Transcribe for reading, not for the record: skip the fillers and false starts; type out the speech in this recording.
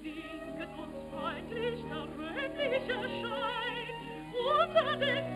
Singet uns freundlich der rötliche Schein unter den